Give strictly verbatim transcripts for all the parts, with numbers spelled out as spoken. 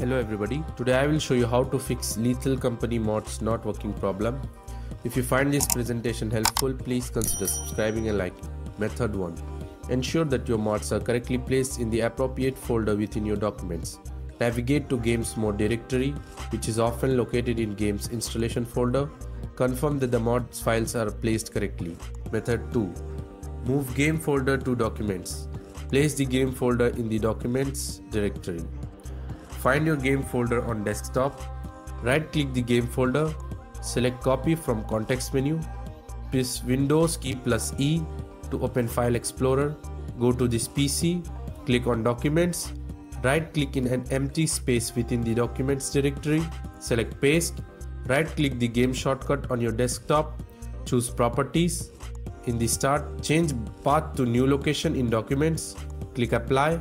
Hello everybody, today I will show you how to fix Lethal Company mod's not working problem. If you find this presentation helpful, please consider subscribing and liking. Method one. Ensure that your mods are correctly placed in the appropriate folder within your documents. Navigate to Games Mod directory, which is often located in Games installation folder. Confirm that the mod's files are placed correctly. Method two. Move game folder to documents. Place the game folder in the documents directory. Find your game folder on desktop, right click the game folder, select copy from context menu, press Windows key plus E to open File Explorer, go to this P C, click on Documents, right click in an empty space within the Documents directory, select Paste, right click the game shortcut on your desktop, choose Properties, in the Start, change path to new location in Documents, click Apply,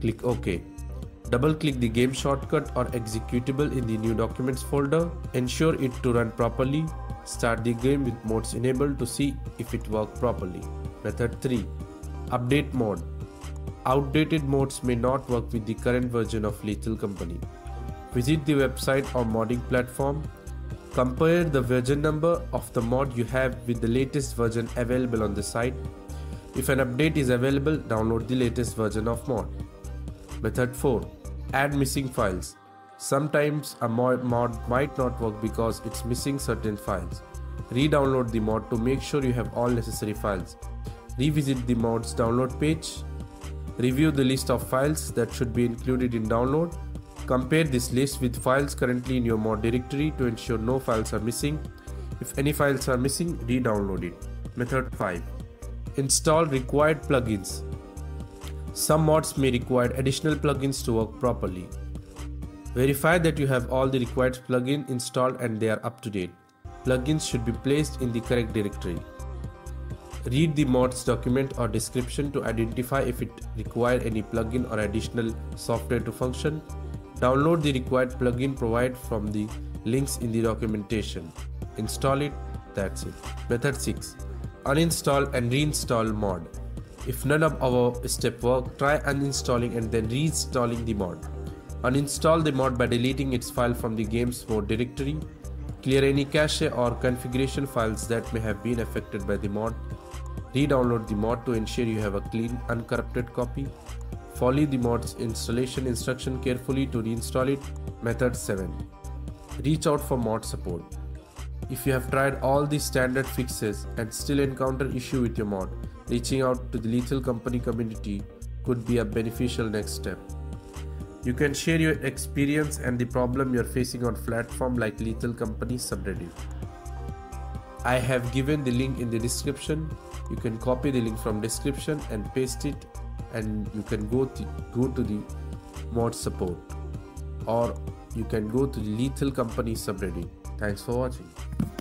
click OK. Double click the game shortcut or executable in the new documents folder. Ensure it to run properly. Start the game with mods enabled to see if it works properly. Method three. Update mod. Outdated mods may not work with the current version of Lethal Company. Visit the website or modding platform. Compare the version number of the mod you have with the latest version available on the site. If an update is available, download the latest version of mod. Method four. Add missing files. Sometimes a mod might not work because it's missing certain files. Redownload the mod to make sure you have all necessary files. Revisit the mod's download page. Review the list of files that should be included in download. Compare this list with files currently in your mod directory to ensure no files are missing. If any files are missing, redownload it. Method five. Install required plugins. Some mods may require additional plugins to work properly. Verify that you have all the required plugins installed and they are up to date. Plugins should be placed in the correct directory. Read the mod's document or description to identify if it requires any plugin or additional software to function. Download the required plugin provided from the links in the documentation. Install it, that's it. Method six. Uninstall and reinstall mod. If none of our steps work, try uninstalling and then reinstalling the mod. Uninstall the mod by deleting its file from the game's mod directory. Clear any cache or configuration files that may have been affected by the mod. Redownload the mod to ensure you have a clean, uncorrupted copy. Follow the mod's installation instruction carefully to reinstall it. Method seven. Reach out for mod support. If you have tried all the standard fixes and still encounter issue with your mod, reaching out to the Lethal Company community could be a beneficial next step. You can share your experience and the problem you're facing on platform like Lethal Company subreddit. I have given the link in the description. You can copy the link from description and paste it, and you can go to, go to the mod support, or you can go to the Lethal Company subreddit. Thanks for watching.